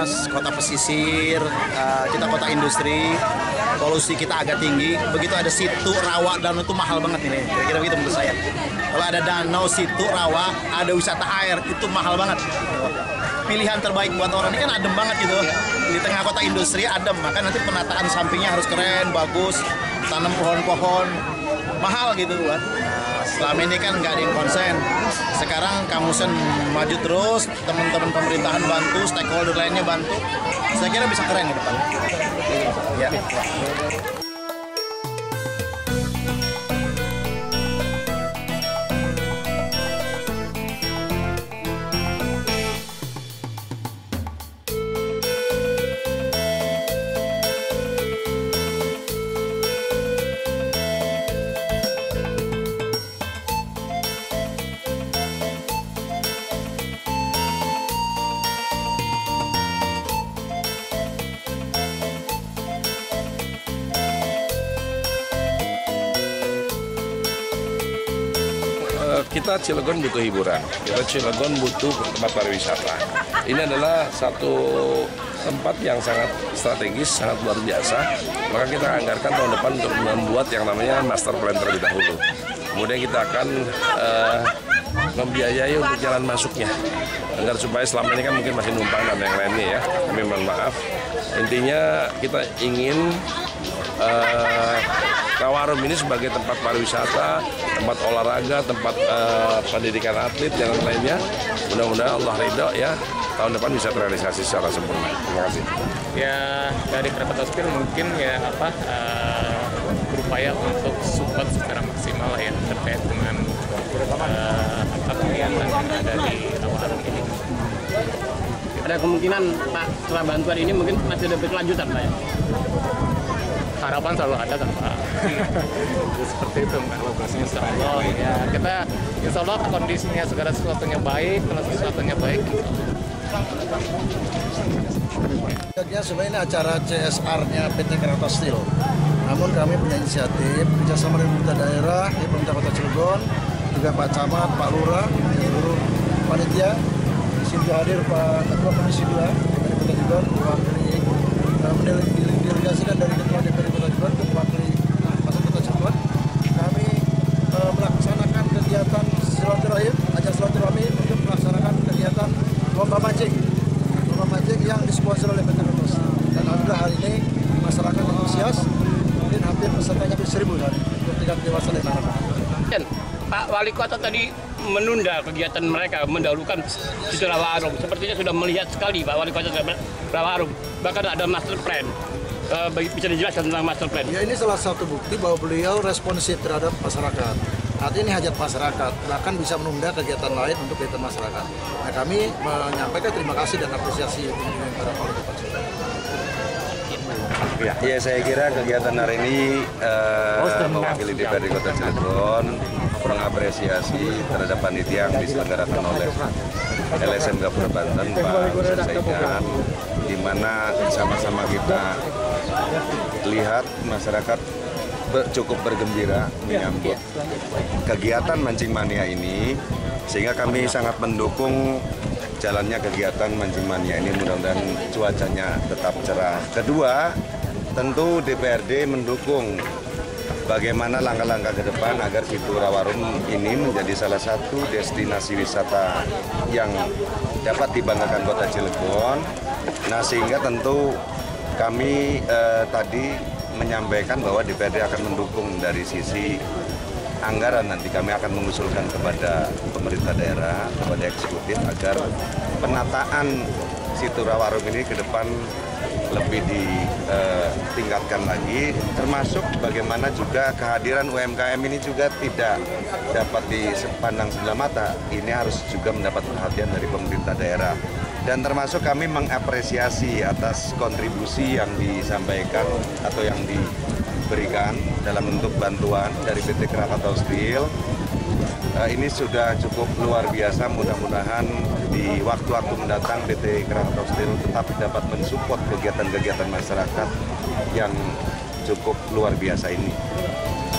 monas, kota pesisir, kita kota industri, polusi kita agak tinggi. Begitu ada Situ Rawa, danau itu mahal banget ini, kira-kira begitu menurut saya. Kalau ada danau Situ Rawa, ada wisata air, itu mahal banget. Pilihan terbaik buat orang ini kan adem banget gitu, di tengah kota industri adem, maka nanti penataan sampingnya harus keren, bagus, tanam pohon-pohon, mahal gitu buat. Selama ini kan nggak ada yang konsen. Sekarang Kamusen maju terus, teman-teman pemerintahan bantu, stakeholder lainnya bantu. Saya kira bisa keren ke depan. Ya. Kita Cilegon butuh hiburan, kita Cilegon butuh tempat pariwisata. Ini adalah satu tempat yang sangat strategis, sangat luar biasa. Maka kita anggarkan tahun depan untuk membuat yang namanya master plan terlebih dahulu. Kemudian kita akan membiayai untuk jalan masuknya. Agar supaya selama ini kan mungkin masih numpang dan yang lainnya ya. Kami mohon maaf. Intinya kita ingin Rawa Arum ini sebagai tempat pariwisata, tempat olahraga, tempat pendidikan atlet dan lainnya. Mudah-mudahan Allah ridha ya, tahun depan bisa terrealisasi secara sempurna. Terima kasih. Ya, dari Krakatau Steel mungkin ya berupaya untuk support secara maksimal ya terkait dengan kegiatan yang ada di Rawa Arum ini. Ada kemungkinan Pak, setelah bantuan ini mungkin masih ada kelanjutan Pak ya? Harapan selalu ada kan Pak, seperti itu Pak. Insya Allah ya, kita insya Allah kondisinya segala sesuatunya baik, kalau sesuatunya baik. Sebenarnya ini acara CSR-nya PT Krakatau Steel. Namun kami punya inisiatif kerjasama dengan pemerintah daerah, pemerintah Kota Cilegon, juga Pak Camat, Pak Lurah, seluruh panitia. Di sini hadir Pak Ketua Komisi 2 dari Kota Cilegon, didelegasikan dari Ketua DPRD Kota Cilegon, Ketua Kota Cilegon. Kami melaksanakan kegiatan silaturahim, acara silaturahmi untuk melaksanakan kegiatan lomba mancing yang disponsori oleh PT Krakatau Steel. Dan alhamdulillah hari ini masyarakat antusias, mungkin hampir pesertanya 1.000 hari ketika dewasa dan anak-anak. Pak Wali Kota tadi menunda kegiatan mereka, mendahulukan Situ Rawa Arum. Sepertinya sudah melihat sekali Pak Wali Kota Rawa Arum. Bahkan ada master plan. Bisa dijelaskan tentang master plan? Ya, ini salah satu bukti bahwa beliau responsif terhadap masyarakat. Artinya ini hajat masyarakat, bahkan bisa menunda kegiatan lain untuk kegiatan masyarakat. Nah, kami menyampaikan terima kasih dan apresiasi kepada Wali Kota. Ya, saya kira kegiatan hari ini mewakili DPRD Kota Cilegon mengapresiasi terhadap panitia yang diselenggarakan oleh LSM Gapura Banten Pak Cilegon, di mana sama-sama kita lihat masyarakat cukup bergembira menyambut kegiatan mancing mania ini, sehingga kami sangat mendukung jalannya kegiatan mancing mania ini. Mudah-mudahan cuacanya tetap cerah. Kedua, tentu DPRD mendukung bagaimana langkah-langkah ke depan agar Situ Rawa Arum ini menjadi salah satu destinasi wisata yang dapat dibanggakan Kota Cilegon. Nah, sehingga tentu kami tadi menyampaikan bahwa DPRD akan mendukung dari sisi anggaran. Nanti kami akan mengusulkan kepada pemerintah daerah, kepada eksekutif agar penataan Situ Rawa Arum ini ke depan lebih ditingkatkan lagi, termasuk bagaimana juga kehadiran UMKM ini juga tidak dapat dipandang sebelah mata. Ini harus juga mendapat perhatian dari pemerintah daerah. Dan termasuk kami mengapresiasi atas kontribusi yang disampaikan atau yang diberikan dalam bentuk bantuan dari PT Krakatau Steel. Ini sudah cukup luar biasa, mudah-mudahan di waktu-waktu mendatang PT Krakatau Steel tetap dapat mensupport kegiatan-kegiatan masyarakat yang cukup luar biasa ini.